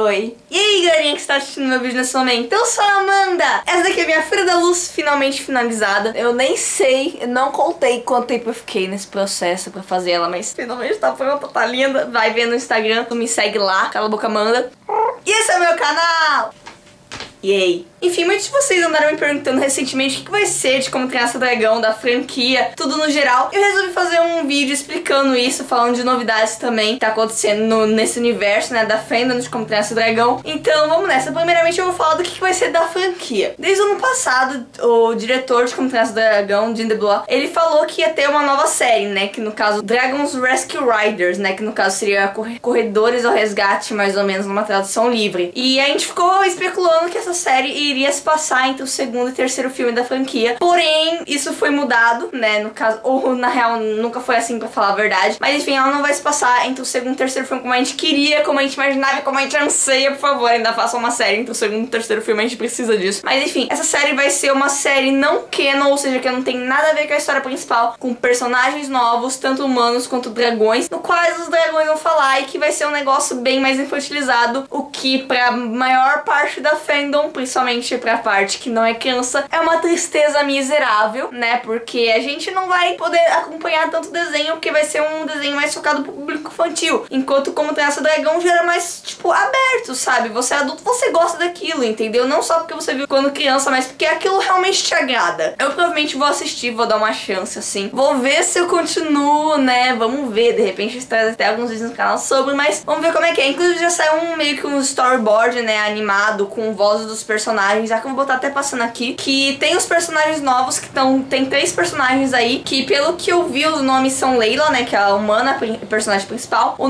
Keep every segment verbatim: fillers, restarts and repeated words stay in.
Oi. E aí, galerinha que está assistindo meu vídeo nesse momento? Eu sou a Amanda! Essa daqui é a minha Fúria da Luz finalmente finalizada. Eu nem sei, eu não contei quanto tempo eu fiquei nesse processo pra fazer ela, mas finalmente tá pronta, tá linda. Vai ver no Instagram, tu me segue lá, cala a boca, Amanda. E esse é o meu canal! E aí? Enfim, muitos de vocês andaram me perguntando recentemente o que vai ser de Como Treinar esse Dragão, da franquia, tudo no geral. Eu resolvi fazer um vídeo explicando isso, falando de novidades também que tá acontecendo no, nesse universo, né, da fandom de Como Treinar esse Dragão. Então vamos nessa. Primeiramente eu vou falar do que vai ser da franquia. Desde o ano passado, o diretor de Como Treinar esse Dragão, Jim DeBlois, ele falou que ia ter uma nova série, né, que no caso Dragons Rescue Riders, né, que no caso seria Corredores ao Resgate, mais ou menos numa tradução livre. E a gente ficou especulando que essa série iria se passar entre o segundo e terceiro filme da franquia. Porém, isso foi mudado, né, no caso, ou na real nunca foi assim, pra falar a verdade. Mas enfim, ela não vai se passar entre o segundo e terceiro filme como a gente queria, como a gente imaginava, como a gente anseia. Por favor, ainda faça uma série entre o segundo e terceiro filme, a gente precisa disso. Mas enfim, essa série vai ser uma série não canon, ou seja, que não tem nada a ver com a história principal, com personagens novos, tanto humanos quanto dragões, no quais os dragões vão falar, e que vai ser um negócio bem mais infantilizado, o que pra maior parte da fandom, principalmente pra parte que não é criança, é uma tristeza miserável, né, porque a gente não vai poder acompanhar tanto desenho, porque vai ser um desenho mais focado pro público infantil, enquanto Como Treinar esse Dragão já era mais, tipo, aberto, sabe, você é adulto, você gosta daquilo, entendeu, não só porque você viu quando criança, mas porque aquilo realmente te agrada. Eu provavelmente vou assistir, vou dar uma chance, assim, vou ver se eu continuo, né, vamos ver, de repente traz até alguns vídeos no canal sobre, mas vamos ver como é que é. Inclusive já saiu um, meio que um storyboard, né, animado, com vozes dos personagens, já que eu vou botar até passando aqui, que tem os personagens novos, que tão, tem três personagens aí, que pelo que eu vi os nomes são Leila, né, que é a humana, a personagem principal, o,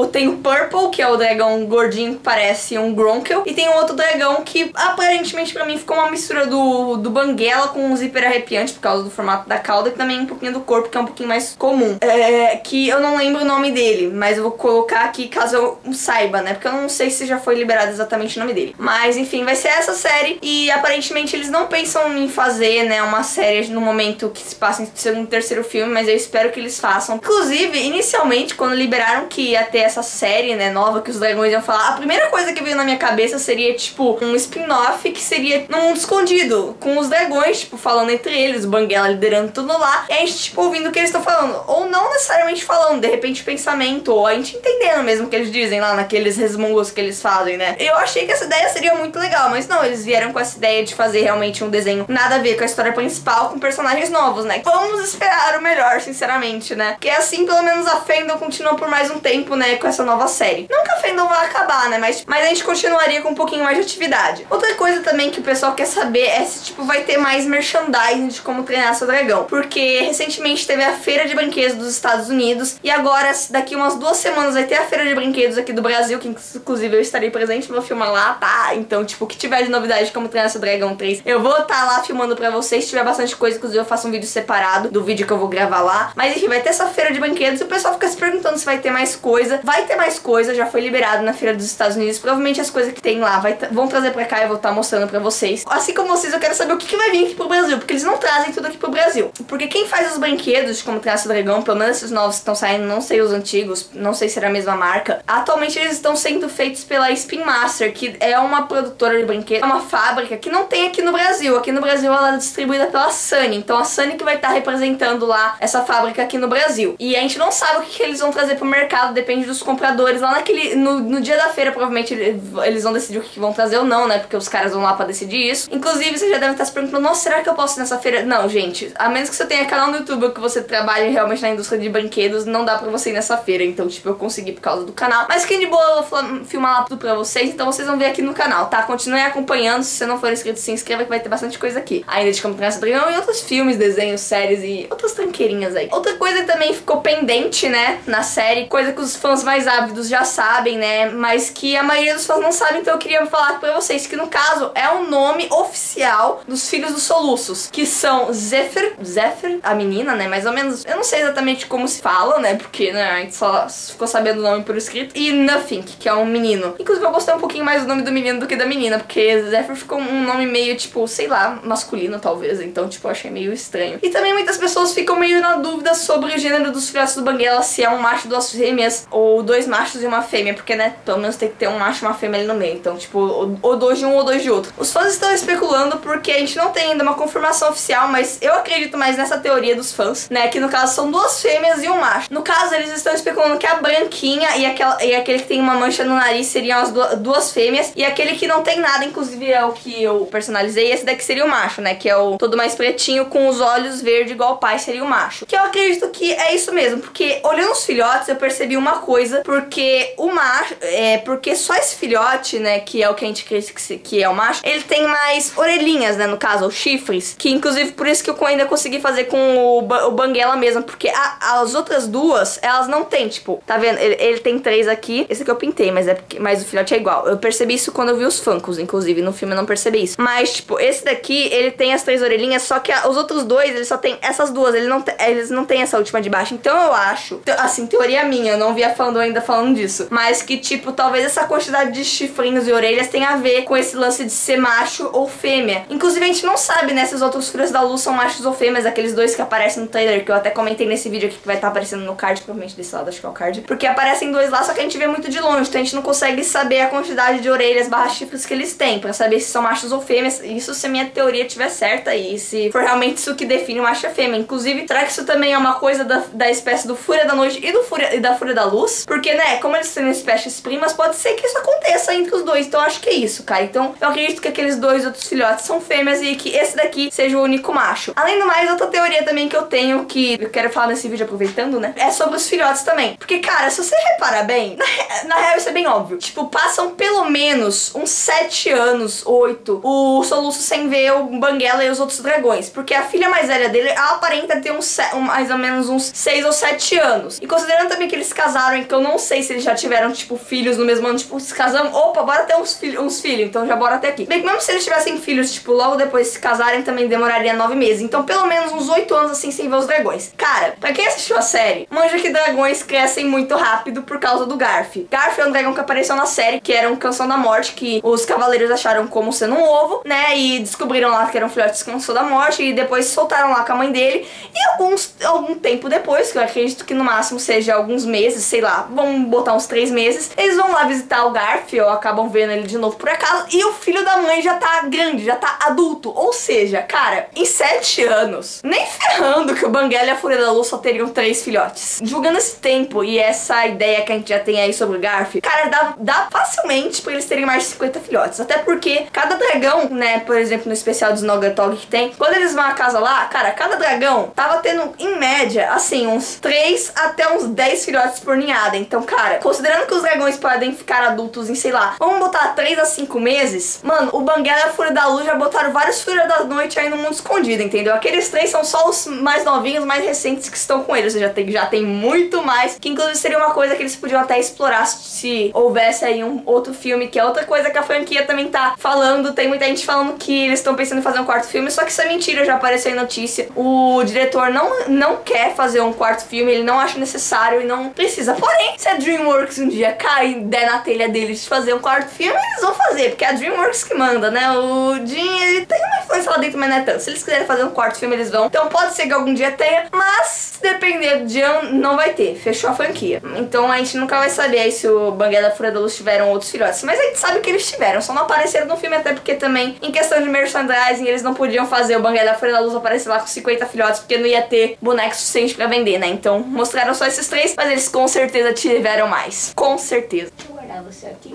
o, tem o Purple, que é o dragão gordinho que parece um Gronkel, e tem um outro dragão que aparentemente pra mim ficou uma mistura do, do Banguela com um zíper arrepiante por causa do formato da cauda e também um pouquinho do corpo, que é um pouquinho mais comum, é, que eu não lembro o nome dele, mas eu vou colocar aqui caso eu saiba, né, porque eu não sei se já foi liberado exatamente o nome dele, mas enfim, vai ser essa série. E aparentemente eles não pensam em fazer, né, uma série no momento que se passa entre o segundo e terceiro filme, mas eu espero que eles façam. Inclusive, inicialmente, quando liberaram que ia ter essa série, né, nova, que os dragões iam falar, a primeira coisa que veio na minha cabeça seria, tipo, um spin-off que seria num mundo escondido, com os dragões, tipo, falando entre eles, o Banguela liderando tudo lá, e a gente, tipo, ouvindo o que eles estão falando. Ou não necessariamente falando, de repente pensamento, ou a gente entendendo mesmo o que eles dizem lá naqueles resmungos que eles fazem, né. Eu achei que essa ideia seria muito legal, mas não, eles vieram com essa ideia de fazer realmente um desenho nada a ver com a história principal, com personagens novos, né? Vamos esperar o melhor, sinceramente, né? Porque assim, pelo menos a fandom continua por mais um tempo, né, com essa nova série. Não que a fandom vai acabar, né? Mas, mas a gente continuaria com um pouquinho mais de atividade. Outra coisa também que o pessoal quer saber é se, tipo, vai ter mais merchandising de Como Treinar Seu Dragão. Porque recentemente teve a Feira de Brinquedos dos Estados Unidos e agora, daqui umas duas semanas, vai ter a Feira de Brinquedos aqui do Brasil, que inclusive eu estarei presente, vou filmar lá, tá? Então, tipo, o que tiver de novidade de Como Treinar esse Dragão três, eu vou estar tá lá filmando pra vocês. Se tiver bastante coisa, inclusive eu faço um vídeo separado do vídeo que eu vou gravar lá. Mas enfim, vai ter essa Feira de Brinquedos e o pessoal fica se perguntando se vai ter mais coisa. Vai ter mais coisa, já foi liberado na Feira dos Estados Unidos. Provavelmente as coisas que tem lá vai vão trazer pra cá e eu vou estar tá mostrando pra vocês. Assim como vocês, eu quero saber o que, que vai vir aqui pro Brasil, porque eles não trazem tudo aqui pro Brasil. Porque quem faz os brinquedos de Como Treinar esse Dragão, pelo menos esses novos que estão saindo, não sei os antigos, não sei se era a mesma marca, atualmente eles estão sendo feitos pela Spin Master, que é uma produtora de brinquedos, é uma fábrica que não tem aqui no Brasil. Aqui no Brasil ela é distribuída pela Sunny, então a Sunny que vai estar tá representando lá essa fábrica aqui no Brasil. E a gente não sabe o que, que eles vão trazer pro mercado, depende dos compradores. Lá naquele, no, no dia da feira provavelmente eles vão decidir o que, que vão trazer ou não, né, porque os caras vão lá pra decidir isso. Inclusive vocês já devem estar se perguntando, nossa, será que eu posso ir nessa feira? Não, gente, a menos que você tenha canal no YouTube ou que você trabalhe realmente na indústria de brinquedos, não dá pra você ir nessa feira. Então, tipo, eu consegui por causa do canal, mas que de boa eu vou filmar lá tudo pra vocês, então vocês vão ver aqui no canal, tá? Continuem acompanhando. Se você não for inscrito, se inscreva que vai ter bastante coisa aqui. Ainda de Como Treinar esse Dragão e outros filmes, desenhos, séries e outras tranqueirinhas aí. Outra coisa que também ficou pendente, né, na série, coisa que os fãs mais ávidos já sabem, né, mas que a maioria dos fãs não sabe, então eu queria falar pra vocês que, no caso, é o nome oficial dos filhos dos Soluços, que são Zephyr, Zephyr, a menina, né, mais ou menos, eu não sei exatamente como se fala, né, porque, né, a gente só ficou sabendo sabendo o nome por escrito, e Nothing, que é um menino. Inclusive eu gostei um pouquinho mais do nome do menino do que da menina, porque Zephyr ficou um nome meio, tipo, sei lá, masculino talvez, então tipo, eu achei meio estranho. E também muitas pessoas ficam meio na dúvida sobre o gênero dos filhotes do Banguela, se é um macho e duas fêmeas, ou dois machos e uma fêmea, porque né, pelo menos tem que ter um macho e uma fêmea ali no meio, então tipo, ou dois de um ou dois de outro. Os fãs estão especulando porque a gente não tem ainda uma confirmação oficial, mas eu acredito mais nessa teoria dos fãs, né, que no caso são duas fêmeas e um macho. No caso eles estão especulando que a branquinha e, aquela, e aquele que tem uma mancha no nariz seriam as duas, duas fêmeas, e aquele que não tem nada, inclusive é o que eu personalizei, esse daqui seria o macho, né, que é o todo mais pretinho com os olhos verde igual o pai, seria o macho. Que eu acredito que é isso mesmo, porque olhando os filhotes eu percebi uma coisa, porque o macho, é, porque só esse filhote, né, que é o que a gente crê que é o macho, ele tem mais orelhinhas, né, no caso, ou chifres, que inclusive por isso que eu ainda consegui fazer com o, ba o Banguela mesmo, porque a, as outras duas, elas não tem, tipo, tá vendo? Ele, ele tem três aqui, esse aqui eu pintei, mas, é porque, mas o filhote é igual. Eu percebi isso quando eu vi os Funkos, inclusive, no filme eu não percebi isso. Mas, tipo, esse daqui, ele tem as três orelhinhas, só que a, os outros dois, ele só tem essas duas, ele não eles não tem essa última de baixo, então eu acho, assim, teoria minha, eu não via falando ainda falando disso, mas que, tipo, talvez essa quantidade de chifrinhos e orelhas tenha a ver com esse lance de ser macho ou fêmea. Inclusive, a gente não sabe, né, se os outros Fúrias da Luz são machos ou fêmeas, aqueles dois que aparecem no trailer, que eu até comentei nesse vídeo aqui, que vai estar tá aparecendo no card, provavelmente desse lado, acho que é o card, porque aparecem dois lá, só que a gente vê muito de longe, então a gente não consegue saber a quantidade de orelhas barra chifres que eles têm, pra saber se são machos ou fêmeas, isso se a minha teoria estiver certa, e se for realmente isso que define o macho e a fêmea. Inclusive, será que isso também é uma coisa da, da espécie do Fúria da Noite e, do Fúria, e da Fúria da Luz? Porque, né, como eles são espécies primas, pode ser que isso aconteça entre os dois, então eu acho que é isso, cara. Então, eu acredito que aqueles dois outros filhotes são fêmeas e que esse daqui seja o único macho. Além do mais, outra teoria também que eu tenho, que eu quero falar nesse vídeo aproveitando, né, é sobre os filhotes também. Porque, cara, se você reparar bem, na, na real isso é bem óbvio. Tipo, passam pelo menos uns sete anos, oito, o Soluço sem ver o Banguela e os outros dragões. Porque a filha mais velha dele, ela aparenta ter uns, um, mais ou menos uns seis ou sete anos. E considerando também que eles casaram, então eu não sei se eles já tiveram, tipo, filhos no mesmo ano, tipo, se casamos, opa, bora ter uns, filho, uns filhos, então já bora até aqui. Bem que mesmo se eles tivessem filhos, tipo, logo depois se casarem, também demoraria nove meses. Então pelo menos uns oito anos, assim, sem ver os dragões. Cara, pra quem assistiu a série, manja que dragões crescem muito rápido por causa do Garfi. Garfi é um dragão que apareceu na série, que era um Canção da Morte, que os cavaleiros acharam como sendo um ovo, né, e descobriram lá que eram filhotes de Canção da Morte, e depois soltaram lá com a mãe dele, e alguns, algum tempo depois, que eu acredito que no máximo seja alguns meses, sei lá, vamos botar uns três meses, eles vão lá visitar o Garfi, ou acabam vendo ele de novo por acaso, e o filho da mãe já tá grande, já tá adulto, ou seja, cara, em sete anos, nem ferrando que o Banguela e a Fúria da Luz só teriam três filhotes. Julgando esse tempo e essa ideia que a gente já tem aí sobre o Garfi, cara, dá, dá facilmente pra eles terem mais de cinquenta filhotes. Até porque cada dragão, né, por exemplo, no especial dos Nogatog que tem, quando eles vão à casa lá, cara, cada dragão tava tendo, em média, assim, uns três até uns dez filhotes por ninhada. Então, cara, considerando que os dragões podem ficar adultos em, sei lá, vamos botar três a cinco meses, mano, o Banguela e a Fúria da Luz já botaram vários Fúrias da Noite aí no mundo escondido, entendeu? Aqueles três são só os mais novinhos, mais recentes que estão com eles, ou seja, tem, já tem muito mais, que inclusive seria uma coisa que eles podiam até explorar se houvesse aí um outro filme, que é outra coisa que a franquia também tá falando, tem muita gente falando que eles estão pensando em fazer um quarto filme, só que isso é mentira, já apareceu em notícia, o diretor não, não quer fazer um quarto filme, ele não acha necessário e não precisa, porém, se a DreamWorks um dia cair, der na telha deles de fazer um quarto filme, eles vão fazer, porque é a DreamWorks que manda, né, o Jim, ele tem uma influência lá dentro, mas não é tanto, se eles quiserem fazer um quarto filme, eles vão, então pode ser que algum dia tenha, mas dependendo de ano, não vai ter, fechou a franquia. Então a gente nunca vai saber aí se o Banguela e a Fúria da Luz tiveram outros filhotes, mas a gente sabe que eles tiveram, só não apareceram no filme, até porque também, em questão de merchandising, eles não podiam fazer o Banguela e a Fúria da Luz aparecer lá com cinquenta filhotes, porque não ia ter boneco suficiente pra vender, né, então mostraram só esses três, mas eles com certeza tiveram mais, com certeza. Deixa eu guardar você aqui.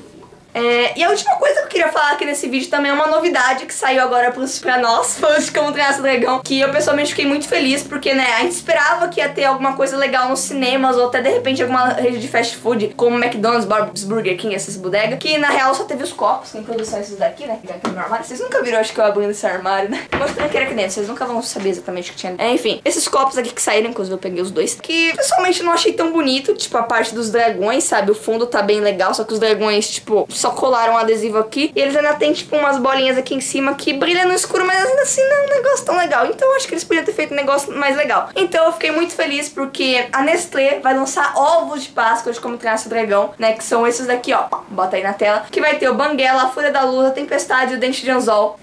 É, e a última coisa que eu queria falar aqui nesse vídeo também é uma novidade que saiu agora pros, pra nós, fãs de Como Treinar esse Dragão, que eu pessoalmente fiquei muito feliz, porque, né, a gente esperava que ia ter alguma coisa legal nos cinemas, ou até de repente alguma rede de fast food, como McDonald's, Bob's Burger King, essas bodegas, que na real só teve os copos, quem produziu são esses daqui, né, que aqui no meu armário. Vocês nunca viram, acho que eu abrindo esse armário, né? Eu mostrei que era aqui dentro, vocês nunca vão saber exatamente o que tinha. É, enfim, esses copos aqui que saíram, inclusive eu peguei os dois, que pessoalmente não achei tão bonito, tipo, a parte dos dragões, sabe, o fundo tá bem legal, só que os dragões, tipo... só colaram o adesivo aqui. E eles ainda tem tipo umas bolinhas aqui em cima que brilham no escuro, mas ainda assim não é um negócio tão legal. Então eu acho que eles podiam ter feito um negócio mais legal. Então eu fiquei muito feliz porque a Nestlé vai lançar ovos de Páscoa de Como Treinar esse Dragão, né? Que são esses daqui, ó. Bota aí na tela. Que vai ter o Banguela, a Fúria da Luz, a Tempestade e o Dente de Anzol.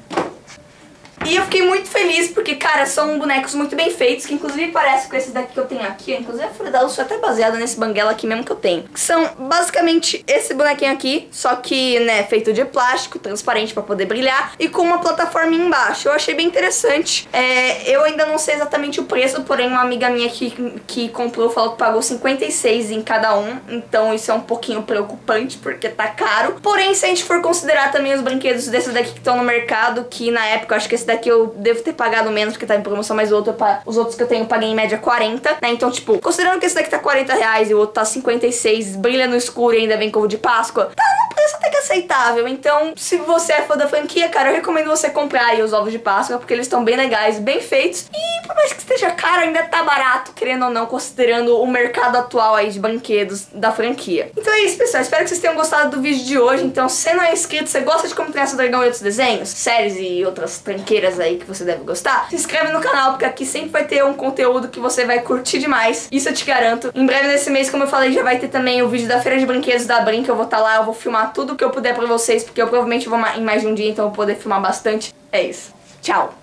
E eu fiquei muito feliz porque, cara, são bonecos muito bem feitos, que inclusive parece com esse daqui que eu tenho aqui. Inclusive a Fúria da Luz é até baseada nesse Banguela aqui mesmo que eu tenho. Que são basicamente esse bonequinho aqui, só que, né, feito de plástico, transparente pra poder brilhar, e com uma plataforma embaixo. Eu achei bem interessante. É, eu ainda não sei exatamente o preço, porém uma amiga minha que, que comprou falou que pagou cinquenta e seis em cada um. Então isso é um pouquinho preocupante porque tá caro. Porém, se a gente for considerar também os brinquedos desses daqui que estão no mercado, que na época eu acho que esse que eu devo ter pagado menos, porque tá em promoção, mas o outro, os outros que eu tenho, eu paguei em média quarenta, né? Então, tipo, considerando que esse daqui tá quarenta reais e o outro tá cinquenta e seis, brilha no escuro e ainda vem com ovo de Páscoa, tá num preço até que aceitável. Então, se você é fã da franquia, cara, eu recomendo você comprar aí os ovos de Páscoa, porque eles estão bem legais, bem feitos. E por mais que esteja caro, ainda tá barato, querendo ou não, considerando o mercado atual aí de brinquedos da franquia. Então é isso, pessoal. Espero que vocês tenham gostado do vídeo de hoje. Então, se você não é inscrito, você gosta de Como Treinar esse Dragão e outros desenhos, séries e outras tranqueiras aí que você deve gostar, se inscreve no canal, porque aqui sempre vai ter um conteúdo que você vai curtir demais, isso eu te garanto. Em breve nesse mês, como eu falei, já vai ter também o vídeo da Feira de Brinquedos da Brin, que eu vou estar lá, eu vou filmar tudo que eu puder pra vocês, porque eu provavelmente vou em mais de um dia, então eu vou poder filmar bastante. É isso, tchau!